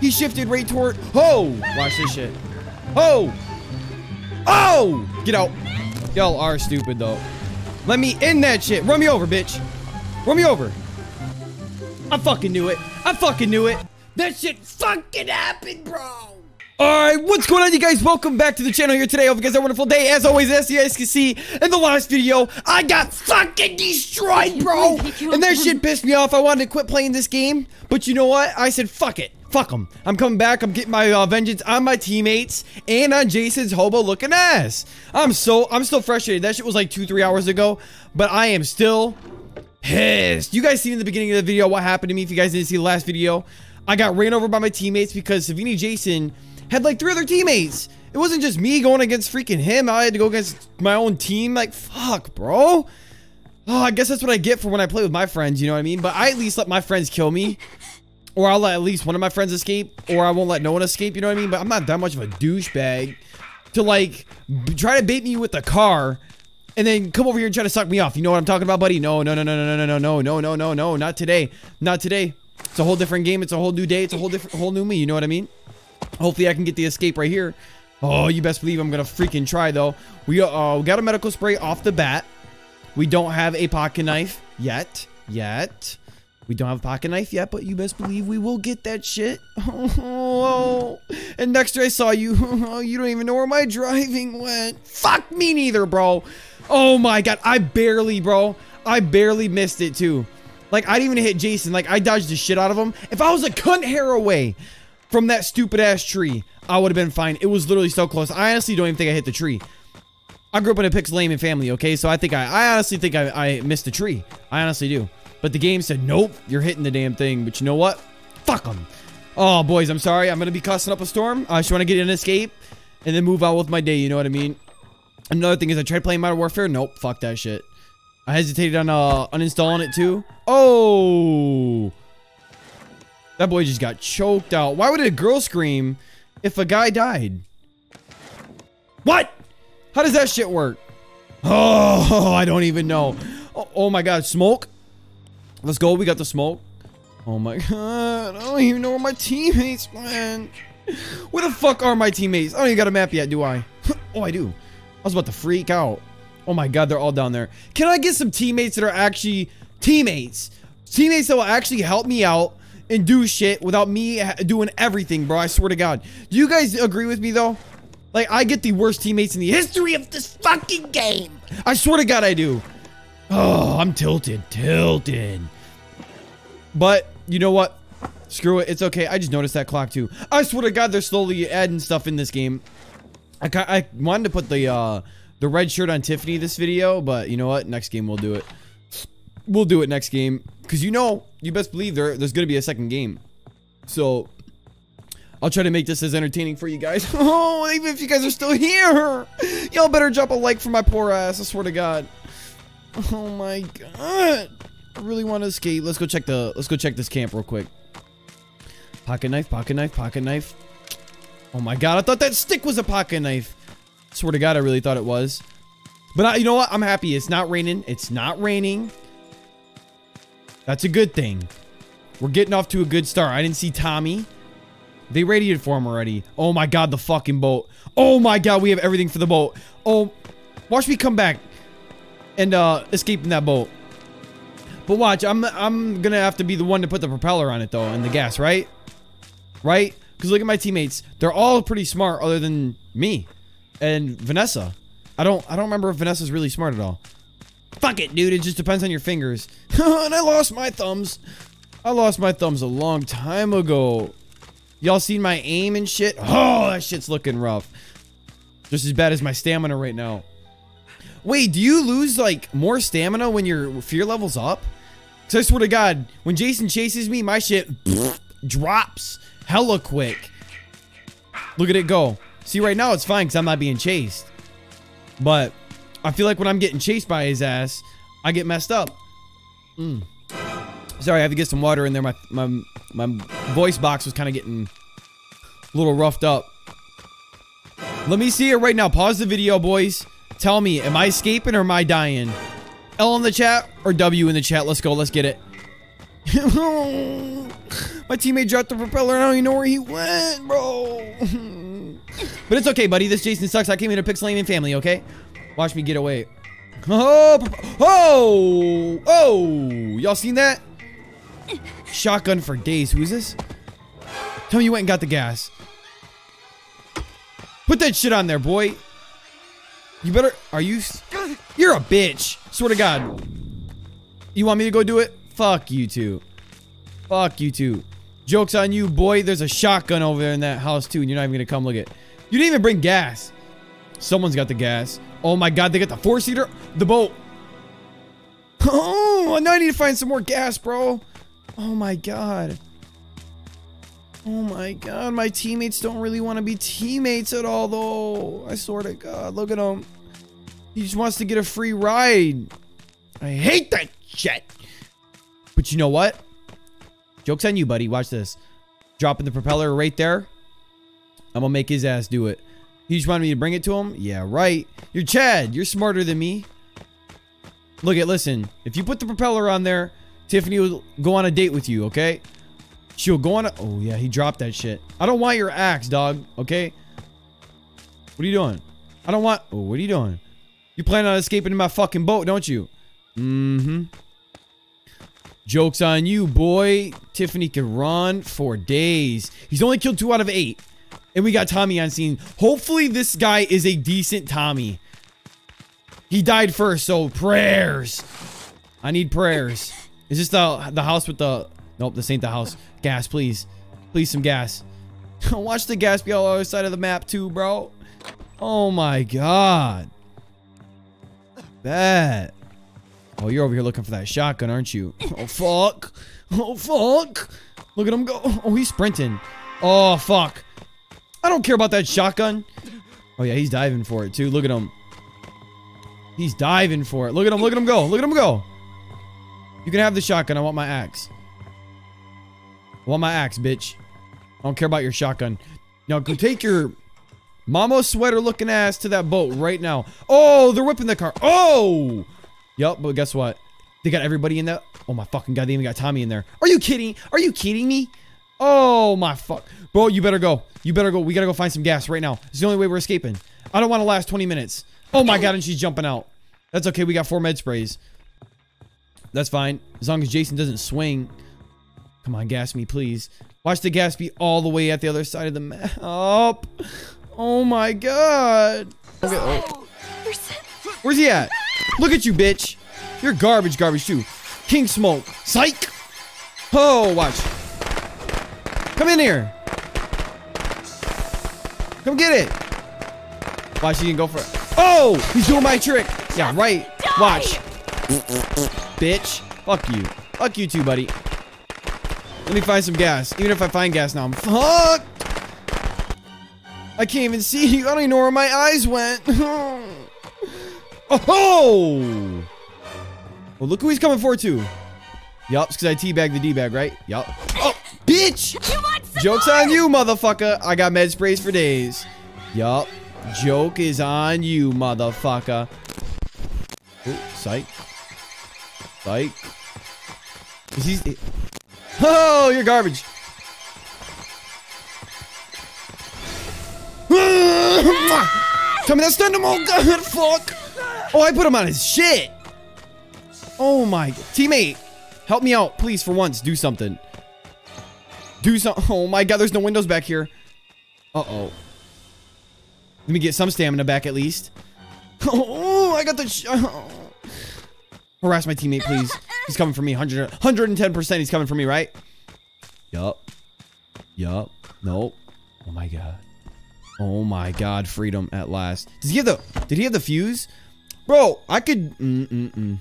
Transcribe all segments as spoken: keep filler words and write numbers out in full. He shifted right toward. Oh, watch this shit. Oh, oh, get out. Y'all are stupid though. Let me end that shit. Run me over, bitch. Run me over. I fucking knew it. I fucking knew it. That shit fucking happened, bro. Alright, what's going on, you guys? Welcome back to the channel here today. I hope you guys have a wonderful day. As always, as you guys can see, in the last video, I got fucking destroyed, bro! And that shit pissed me off. I wanted to quit playing this game, but you know what? I said, fuck it. Fuck them. I'm coming back. I'm getting my uh, vengeance on my teammates and on Jason's hobo-looking ass. I'm so, I'm still frustrated. That shit was like two, three hours ago, but I am still pissed. You guys seen in the beginning of the video what happened to me. If you guys didn't see the last video, I got ran over by my teammates because Savini Jason had like three other teammates. It wasn't just me going against freaking him. I had to go against my own team. Like, fuck, bro. Oh, I guess that's what I get for when I play with my friends, you know what I mean? But I at least let my friends kill me. Or I'll let at least one of my friends escape. Or I won't let no one escape, you know what I mean? But I'm not that much of a douchebag to like try to bait me with a car and then come over here and try to suck me off. You know what I'm talking about, buddy? No, no, no, no, no, no, no, no, no, no, no, no, not today. Not today. It's a whole different game. It's a whole new day. It's a whole different, whole new me, you know what I mean? Hopefully I can get the escape right here. Oh, you best believe I'm gonna freaking try though. We uh, got a medical spray off the bat. We don't have a pocket knife yet. Yet. We don't have a pocket knife yet, but you best believe we will get that shit. Oh, and next I saw you. Oh, you don't even know where my driving went. Fuck me neither, bro. Oh my god, I barely, bro. I barely missed it too. Like I didn't even hit Jason. Like I dodged the shit out of him. If I was a cunt hair away from that stupid ass tree, I would have been fine. It was literally so close. I honestly don't even think I hit the tree. I grew up in a Pixelanian family, okay? So I think I, I honestly think I, I missed the tree. I honestly do. But the game said, nope, you're hitting the damn thing. But you know what? Fuck them. Oh, boys, I'm sorry. I'm going to be cussing up a storm. I just want to get an escape and then move out with my day. You know what I mean? Another thing is I tried playing Modern Warfare. Nope, fuck that shit. I hesitated on uh, uninstalling it too. Oh, that boy just got choked out. Why would a girl scream if a guy died? What? How does that shit work? Oh, I don't even know. Oh, oh my god, smoke. Let's go. We got the smoke. Oh my god. I don't even know where my teammates went. Where the fuck are my teammates? I don't even got a map yet, do I? Oh, I do. I was about to freak out. Oh my god, they're all down there. Can I get some teammates that are actually teammates? Teammates that will actually help me out and do shit without me doing everything, bro. I swear to god. Do you guys agree with me though? Like I get the worst teammates in the history of this fucking game. I swear to god I do. Oh, I'm tilted, tilted. But you know what? Screw it. It's okay. I just noticed that clock too. I swear to god they're slowly adding stuff in this game. I, I wanted to put the uh, the red shirt on Tiffany this video, but you know what? Next game we'll do it. We'll do it next game, because you know, you best believe there, there's going to be a second game. So, I'll try to make this as entertaining for you guys. Oh, even if you guys are still here, y'all better drop a like for my poor ass, I swear to god. Oh my god. I really want to escape. Let's go check the, let's go check this camp real quick. Pocket knife, pocket knife, pocket knife. Oh my god, I thought that stick was a pocket knife. I swear to god, I really thought it was. But I, you know what? I'm happy. It's not raining. It's not raining. That's a good thing. We're getting off to a good start. I didn't see Tommy. They radiated for him already. Oh my god, the fucking boat. Oh my god, we have everything for the boat. Oh, watch me come back and uh, escape in that boat. But watch, I'm I'm gonna have to be the one to put the propeller on it though, and the gas, right? Right? Because look at my teammates. They're all pretty smart, other than me and Vanessa. I don't I don't remember if Vanessa's really smart at all. Fuck it, dude. It just depends on your fingers. And I lost my thumbs. I lost my thumbs a long time ago. Y'all seen my aim and shit? Oh, that shit's looking rough. Just as bad as my stamina right now. Wait, do you lose, like, more stamina when your fear level's up? Because I swear to god, when Jason chases me, my shit pff, drops hella quick. Look at it go. See, right now it's fine because I'm not being chased. But I feel like when I'm getting chased by his ass, I get messed up. Mm. Sorry, I have to get some water in there. My my my voice box was kind of getting a little roughed up. Let me see it right now. Pause the video, boys. Tell me, am I escaping or am I dying? L in the chat or W in the chat. Let's go. Let's get it. My teammate dropped the propeller and I don't even know where he went, bro. But it's okay, buddy. This Jason sucks. I came here to Pixelania and family, okay? Watch me get away. Oh, oh, oh. Y'all seen that? Shotgun for days. Who is this? Tell me you went and got the gas. Put that shit on there, boy. You better... Are you... You're a bitch. Swear to God. You want me to go do it? Fuck you two. Fuck you two. Joke's on you, boy. There's a shotgun over there in that house, too, and you're not even going to come look at it. You didn't even bring gas. Someone's got the gas. Oh, my God. They got the four-seater. The boat. Oh, now I need to find some more gas, bro. Oh, my God. Oh, my God. My teammates don't really want to be teammates at all, though. I swear to God. Look at him. He just wants to get a free ride. I hate that shit. But you know what? Joke's on you, buddy. Watch this. Dropping the propeller right there. I'm gonna make his ass do it. He just wanted me to bring it to him? Yeah, right. You're Chad. You're smarter than me. Look at, listen. If you put the propeller on there, Tiffany will go on a date with you, okay? She'll go on a... Oh, yeah. He dropped that shit. I don't want your axe, dog. Okay? What are you doing? I don't want... Oh, what are you doing? You plan on escaping in my fucking boat, don't you? Mm-hmm. Joke's on you, boy. Tiffany can run for days. He's only killed two out of eight. And we got Tommy on scene. Hopefully this guy is a decent Tommy. He died first, so prayers. I need prayers. Is this the, the house with the... Nope, this ain't the house. Gas, please. Please, some gas. Watch the gas be all on the other side of the map, too, bro. Oh, my God. That... Oh, you're over here looking for that shotgun, aren't you? Oh, fuck. Oh, fuck. Look at him go. Oh, he's sprinting. Oh, fuck. I don't care about that shotgun. Oh, yeah, he's diving for it, too. Look at him. He's diving for it. Look at him. Look at him go. Look at him go. You can have the shotgun. I want my axe. I want my axe, bitch. I don't care about your shotgun. Now, go take your mama sweater-looking ass to that boat right now. Oh, they're whipping the car. Oh! Yup, but guess what? They got everybody in there. Oh my fucking God, they even got Tommy in there. Are you kidding? Are you kidding me? Oh my fuck. Bro, you better go. You better go. We gotta go find some gas right now. It's the only way we're escaping. I don't want to last twenty minutes. Oh my God, and she's jumping out. That's okay, we got four med sprays. That's fine. As long as Jason doesn't swing. Come on, gas me, please. Watch the gas be all the way at the other side of the map. Oh my God. Okay. Oh. Where's he at? Look at you, bitch. You're garbage, garbage, too. King Smoke. Psych. Oh, watch. Come in here. Come get it. Watch, he didn't go for it. Oh, he's doing my trick. Yeah, right. Watch. Bitch. Fuck you. Fuck you, too, buddy. Let me find some gas. Even if I find gas now, I'm fucked. I can't even see you. I don't even know where my eyes went. Oh! Well, look who he's coming for, too. Yup, it's because I teabagged the D-bag, right? Yup. Oh, bitch! Joke's on you, motherfucker. I got med sprays for days. Yup. Joke is on you, motherfucker. Ooh, psych. Psych. Is he... Oh, you're garbage. Tell me that stunned him. Oh, God, fuck. Oh, I put him on his shit. Oh, my. Teammate, help me out. Please, for once, do something. Do something. Oh, my God. There's no windows back here. Uh-oh. Let me get some stamina back, at least. Oh, I got the... Sh oh. Harass my teammate, please. He's coming for me. one hundred, one hundred ten percent he's coming for me, right? Yup. Yup. Nope. Oh, my God. Oh, my God. Freedom at last. Does he have the... Did he have the fuse? Bro, I could... Mm-mm-mm.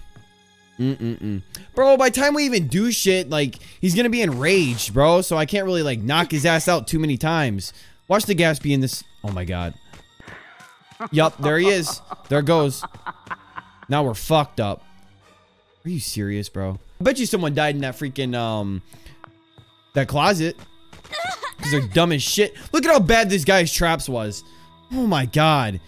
Mm-mm-mm. Bro, by the time we even do shit, like, he's gonna be enraged, bro. So I can't really, like, knock his ass out too many times. Watch the gas be in this... Oh, my God. Yup, there he is. There it goes. Now we're fucked up. Are you serious, bro? I bet you someone died in that freaking, um... that closet. Because they're dumb as shit. Look at how bad this guy's traps was. Oh, my God.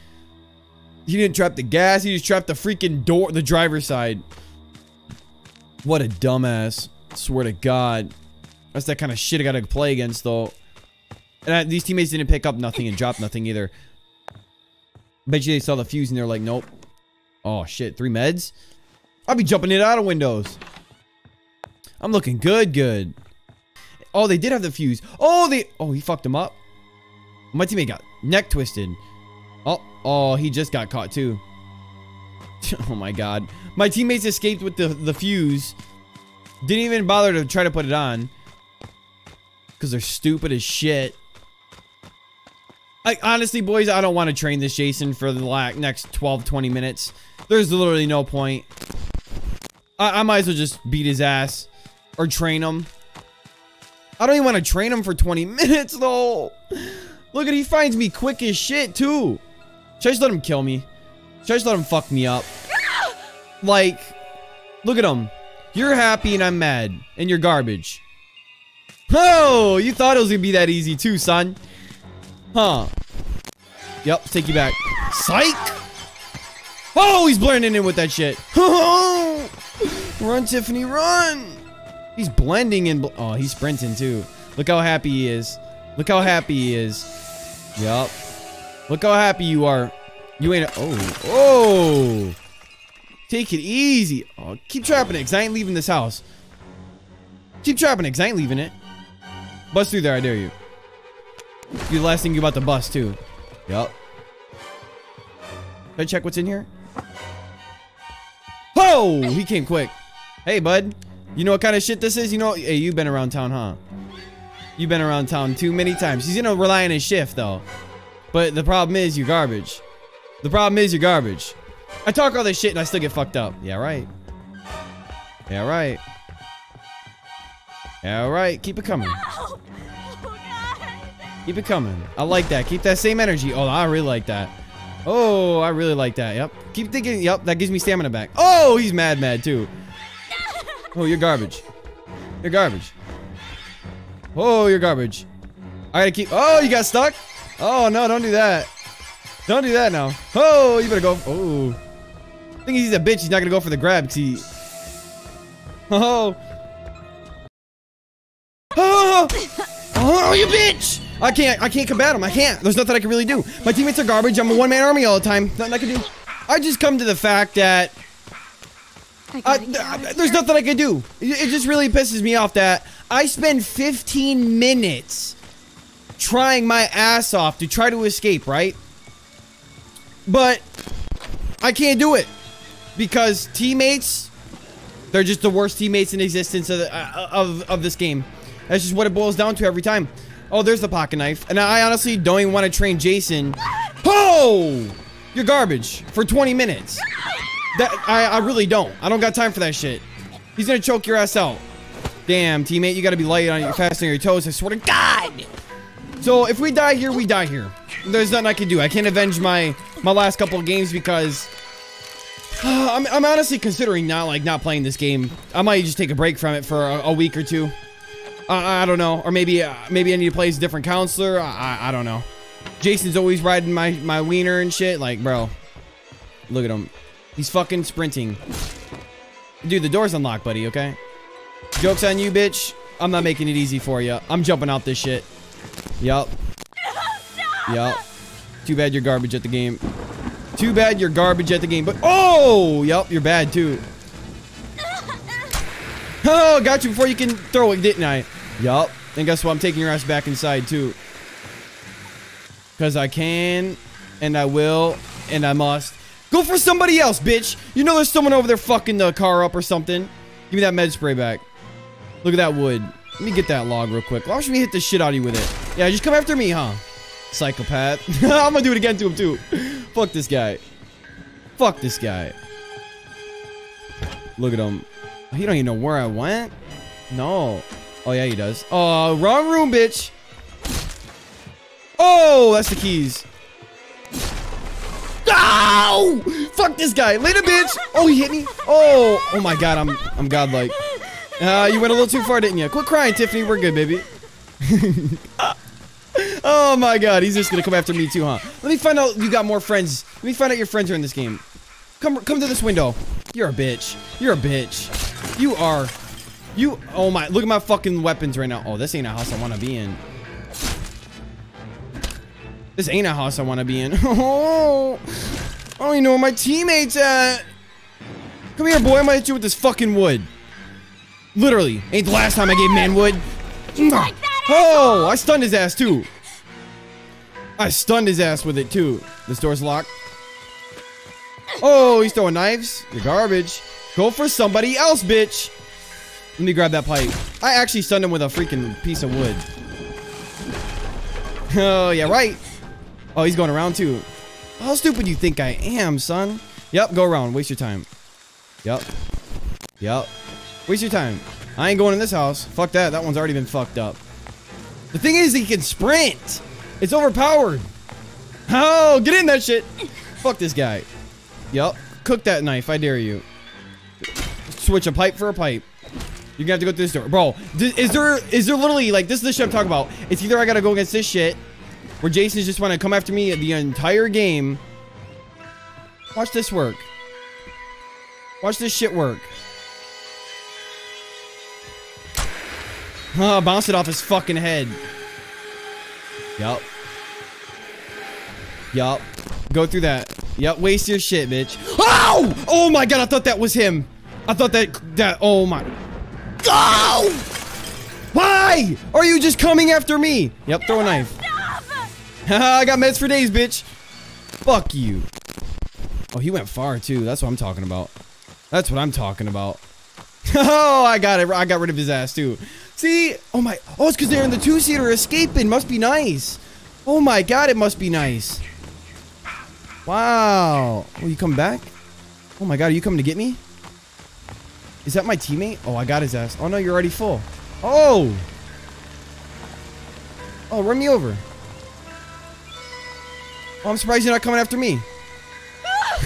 He didn't trap the gas. He just trapped the freaking door, the driver's side. What a dumbass. Swear to God. That's that kind of shit I gotta play against, though. And I, these teammates didn't pick up nothing and drop nothing either. Bet you they saw the fuse and they're like, nope. Oh, shit. Three meds? I'll be jumping it out of windows. I'm looking good, good. Oh, they did have the fuse. Oh, they... Oh, he fucked him up. My teammate got neck twisted. Oh, oh, he just got caught, too. Oh, my God. My teammates escaped with the, the fuse. Didn't even bother to try to put it on. Because they're stupid as shit. Like, honestly, boys, I don't want to train this Jason for the next twelve, twenty minutes. There's literally no point. I, I might as well just beat his ass. Or train him. I don't even want to train him for twenty minutes, though. Look at, he finds me quick as shit, too. Should I just let him kill me? Should I just let him fuck me up? Like, look at him. You're happy and I'm mad. And you're garbage. Oh, you thought it was going to be that easy, too, son. Huh. Yep, take you back. Psych! Oh, he's blending in with that shit. Run, Tiffany, run! He's blending in. Bl oh, he's sprinting, too. Look how happy he is. Look how happy he is. Yup. Look how happy you are. You ain't... Oh. Oh! Take it easy. Oh, keep trapping it, because I ain't leaving this house. Keep trapping it, because I ain't leaving it. Bust through there, I dare you. Be the last thing you about to bust too. Yup. Can I check what's in here? Oh, he came quick. Hey, bud. You know what kind of shit this is? You know, hey, you've been around town, huh? You've been around town too many times. He's gonna rely on his shift though. But the problem is you're garbage. The problem is you're garbage. I talk all this shit and I still get fucked up. Yeah, right. Yeah, right. Yeah, right. Keep it coming. No! Keep it coming. I like that. Keep that same energy. Oh, I really like that. Oh, I really like that. Yep. Keep thinking. Yep. That gives me stamina back. Oh, he's mad, mad too. Oh, you're garbage. You're garbage. Oh, you're garbage. I gotta keep. Oh, you got stuck. Oh no, don't do that. Don't do that now. Oh, you better go. Oh. I think he's a bitch. He's not gonna go for the grab because he. Oh. Oh. Oh, you bitch. I can't, I can't combat him. I can't. There's nothing I can really do. My teammates are garbage. I'm a one-man army all the time. Nothing I can do. I just come to the fact that I, th I, there's nothing I can do. It, it just really pisses me off that I spend fifteen minutes trying my ass off to try to escape, right? But I can't do it because teammates, they're just the worst teammates in existence of, the, uh, of, of this game. That's just what it boils down to every time. Oh, there's the pocket knife. And I honestly don't even want to train Jason. Oh! You're garbage for twenty minutes. That I, I really don't. I don't got time for that shit. He's going to choke your ass out. Damn, teammate. You got to be light on your, fast on your toes. I swear to God. So if we die here, we die here. There's nothing I can do. I can't avenge my, my last couple of games because... Uh, I'm, I'm honestly considering not like not playing this game. I might just take a break from it for a, a week or two. Uh, I don't know, or maybe uh, maybe I need to play as a different counselor. I, I I don't know. Jason's always riding my my wiener and shit. Like, bro, look at him. He's fucking sprinting. Dude, the door's unlocked, buddy. Okay. Joke's on you, bitch. I'm not making it easy for you. I'm jumping out this shit. Yup. Yup. Too bad you're garbage at the game. Too bad you're garbage at the game. But oh, yup, you're bad too. Oh, got you before you can throw it, didn't I? Yup. And guess what? I'm taking your ass back inside, too. Because I can, and I will, and I must. Go for somebody else, bitch. You know there's someone over there fucking the car up or something. Give me that med spray back. Look at that wood. Let me get that log real quick. Why should we hit the shit out of you with it? Yeah, just come after me, huh? Psychopath. I'm going to do it again to him, too. Fuck this guy. Fuck this guy. Look at him. He don't even know where I went. No. Oh, yeah, he does. Oh, wrong room, bitch. Oh, that's the keys. No! Fuck this guy. Later, bitch. Oh, he hit me. Oh, oh my God. I'm I'm godlike. Uh, you went a little too far, didn't you? Quit crying, Tiffany. We're good, baby. Oh, my God. He's just going to come after me, too, huh? Let me find out you got more friends. Let me find out your friends are in this game. Come, come to this window. You're a bitch. You're a bitch. You are You, oh my, look at my fucking weapons right now. Oh, this ain't a house I want to be in. This ain't a house I want to be in. Oh, I don't even know where my teammates at. Come here, boy. I might hit you with this fucking wood. Literally. Ain't the last time I gave man wood. Like that, oh, I stunned his ass, too. I stunned his ass with it, too. This door's locked. Oh, he's throwing knives. You're garbage. Go for somebody else, bitch. Let me grab that pipe. I actually stunned him with a freaking piece of wood. Oh, yeah, right. Oh, he's going around, too. How stupid you think I am, son? Yep, go around. Waste your time. Yep. Yep. Waste your time. I ain't going in this house. Fuck that. That one's already been fucked up. The thing is, he can sprint. It's overpowered. Oh, get in that shit. Fuck this guy. Yep. Cook that knife. I dare you. Switch a pipe for a pipe. You're gonna have to go through this door. Bro, is there is there literally, like, this is the shit I'm talking about. It's either I gotta go against this shit, or Jason's just wanna come after me the entire game. Watch this work. Watch this shit work. Oh, bounced it off his fucking head. Yup. Yup. Go through that. Yup, waste your shit, bitch. Oh! Oh my god, I thought that was him. I thought that, that, oh my. Oh! Why are you just coming after me? Yep, throw a knife. I got meds for days, bitch. Fuck you. Oh, he went far too. That's what I'm talking about. That's what I'm talking about. Oh, I got it. I got rid of his ass too. See? Oh my. Oh, it's because they're in the two-seater escaping. Must be nice. Oh my god, it must be nice. Wow. Will you come back? Oh my god, are you coming to get me? Is that my teammate? Oh, I got his ass. Oh no, you're already full. Oh. Oh, run me over. Oh, I'm surprised you're not coming after me.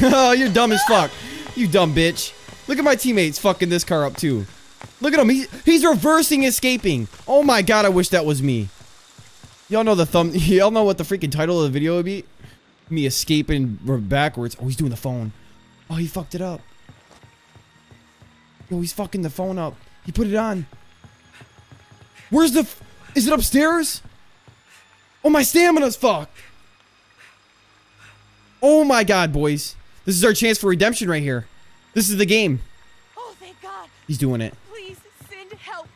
Oh, you're dumb as fuck. You dumb bitch. Look at my teammates fucking this car up too. Look at him. He, he's reversing escaping. Oh my god, I wish that was me. Y'all know the thumb. Y'all know what the freaking title of the video would be? Me escaping backwards. Oh, he's doing the phone. Oh, he fucked it up. Yo, he's fucking the phone up. He put it on. Where's the... F Is it upstairs? Oh, my stamina's fucked. Oh my god, boys. This is our chance for redemption right here. This is the game. Oh, thank god. He's doing it. Please send help.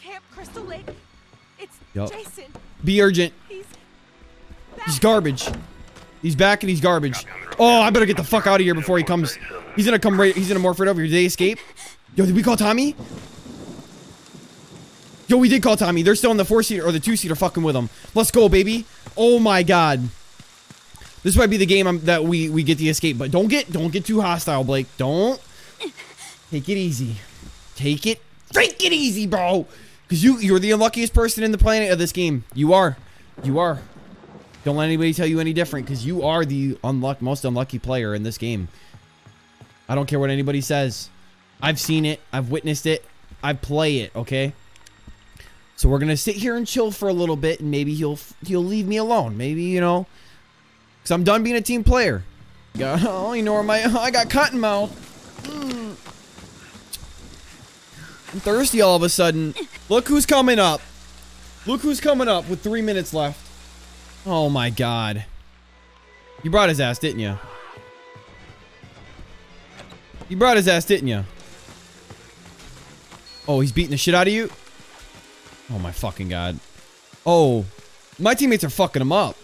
Camp Crystal Lake. It's yep. Jason. Be urgent. He's, he's garbage. He's back and he's garbage. Oh, I better get the fuck out of here before he comes. He's gonna come right. He's gonna morph right over here. Did they escape? Yo, did we call Tommy? Yo, we did call Tommy. They're still in the four-seater or the two-seater fucking with them. Let's go, baby. Oh my god. This might be the game I'm, that we, we get the escape, but don't get don't get too hostile, Blake. Don't. Take it easy. Take it. Take it easy, bro. Because you, you're the unluckiest person in the planet of this game. You are. You are. Don't let anybody tell you any different, because you are the unluck, most unlucky player in this game. I don't care what anybody says. I've seen it. I've witnessed it. I play it, okay? So we're going to sit here and chill for a little bit, and maybe he'll he'll leave me alone. Maybe, you know... Cause I'm done being a team player. God, I don't even know where my I got cotton mouth. Mm. I'm thirsty all of a sudden. Look who's coming up. Look who's coming up with three minutes left. Oh my god. You brought his ass, didn't you? You brought his ass, didn't you? Oh, he's beating the shit out of you. Oh my fucking god. Oh, my teammates are fucking him up.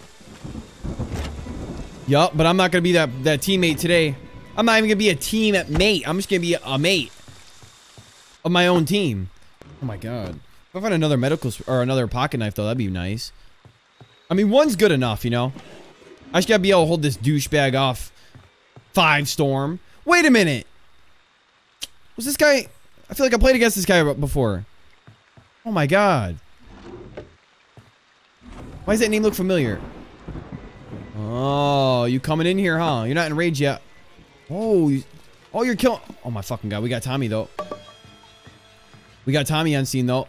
Yup, but I'm not going to be that, that teammate today. I'm not even going to be a team mate. I'm just going to be a mate of my own team. Oh my god. If I find another medical or another pocket knife, though, that'd be nice. I mean, one's good enough, you know? I just got to be able to hold this douchebag off. Five storm. Wait a minute. Was this guy... I feel like I played against this guy before. Oh my god. Why does that name look familiar? Oh, you coming in here, huh? You're not in rage yet. Oh, you, oh, you're killing. Oh my fucking god, we got Tommy though. We got Tommy on scene though.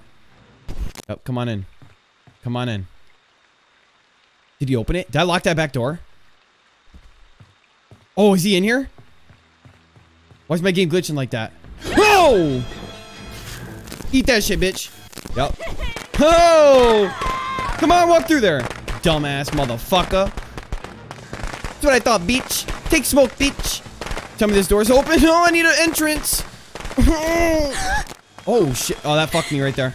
Oh, come on in. Come on in. Did he open it? Did I lock that back door? Oh, is he in here? Why is my game glitching like that? Whoa! Eat that shit, bitch. Yup. Oh! Come on, walk through there. Dumbass motherfucker. That's what I thought, bitch. Take smoke, bitch. Tell me this door's open. Oh, I need an entrance. Oh, shit. Oh, that fucked me right there.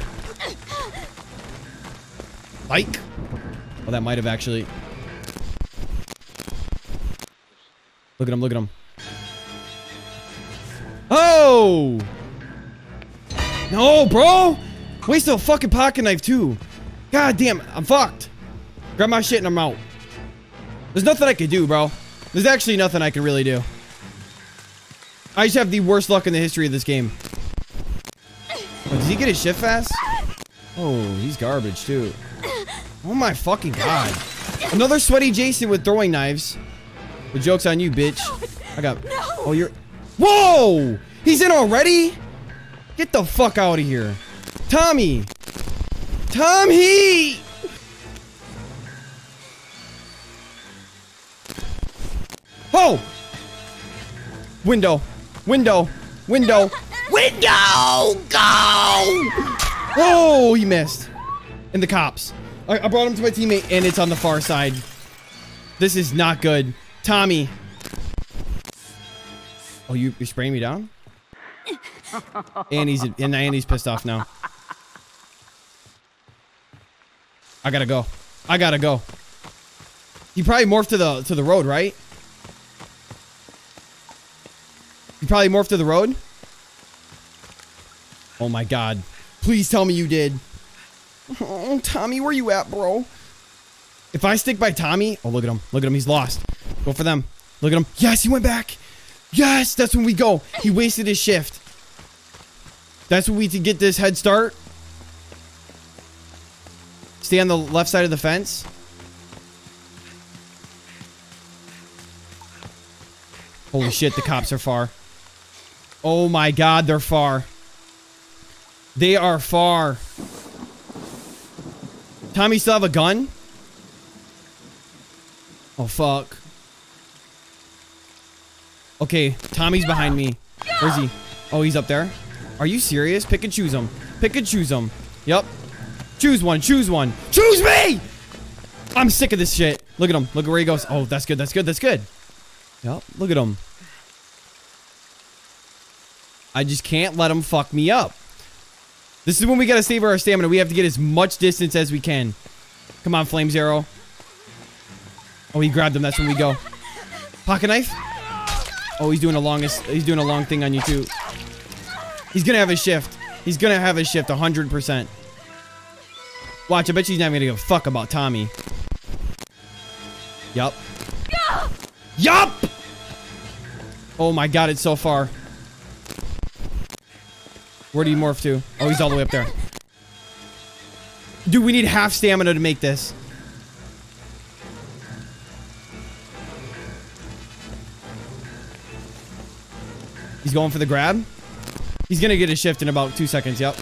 Like? Well, that might have actually... Look at him, look at him. Oh! No, bro! Waste a fucking pocket knife, too. God damn it, I'm fucked. Grab my shit and I'm out. There's nothing I can do, bro. There's actually nothing I can really do. I just have the worst luck in the history of this game. Oh, does he get his shit fast? Oh, he's garbage, too. Oh my fucking god. Another sweaty Jason with throwing knives. But joke's on you, bitch. I got... No. Oh, you're... Whoa! He's in already? Get the fuck out of here. Tommy! Tommy! Oh! Window. Window. Window. Window! Go! Oh, he missed. And the cops. I, I brought him to my teammate, and it's on the far side. This is not good. Tommy. Oh, you, you're spraying me down? And he's, and Andy's pissed off now. I gotta go. I gotta go. He probably morphed to the to the road, right? You probably morphed to the road? Oh my god. Please tell me you did. Oh, Tommy, where you at, bro? If I stick by Tommy... Oh, look at him. Look at him. He's lost. Go for them. Look at him. Yes, he went back. Yes, that's when we go. He wasted his shift. That's when we to get this head start. Stay on the left side of the fence. Holy shit, the cops are far. Oh my god, they're far. They are far. Tommy still have a gun? Oh, fuck. Okay, Tommy's behind me. Where's he? Oh, he's up there. Are you serious? Pick and choose him. Pick and choose him. Yep. Choose one. Choose one. Choose me! I'm sick of this shit. Look at him. Look at where he goes. Oh, that's good. That's good. That's good. Yep. Look at him. I just can't let him fuck me up. This is when we gotta save our stamina. We have to get as much distance as we can. Come on, Flames Arrow. Oh, he grabbed him. That's when we go. Pocket knife. Oh, he's doing the longest. He's doing a long thing on you too. He's gonna have a shift. He's gonna have a shift, one hundred percent. Watch, I bet she's not gonna give a fuck about Tommy. Yup. No! Yup! Oh my god, it's so far. Where do you morph to? Oh, he's all the way up there. Dude, we need half stamina to make this. He's going for the grab. He's gonna get a shift in about two seconds, yep.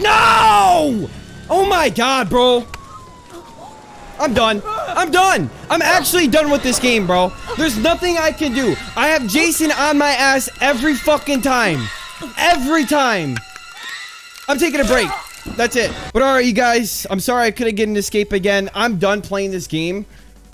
No! Oh my god, bro. I'm done. I'm done. I'm actually done with this game, bro. There's nothing I can do. I have Jason on my ass every fucking time. Every time. I'm taking a break. That's it. But alright, you guys. I'm sorry I couldn't get an escape again. I'm done playing this game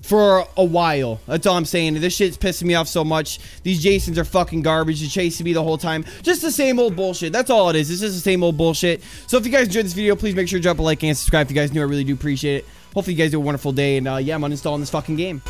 for a while. That's all I'm saying. This shit's pissing me off so much. These Jasons are fucking garbage. They're chasing me the whole time. Just the same old bullshit. That's all it is. It's just the same old bullshit. So if you guys enjoyed this video, please make sure to drop a like and subscribe if you guys knew. I really do appreciate it. Hopefully you guys do a wonderful day. And uh, yeah, I'm uninstalling this fucking game.